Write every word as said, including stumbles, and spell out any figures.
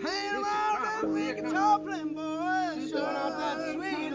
Hang around and see a guitar playing boy. Showing off that sweet.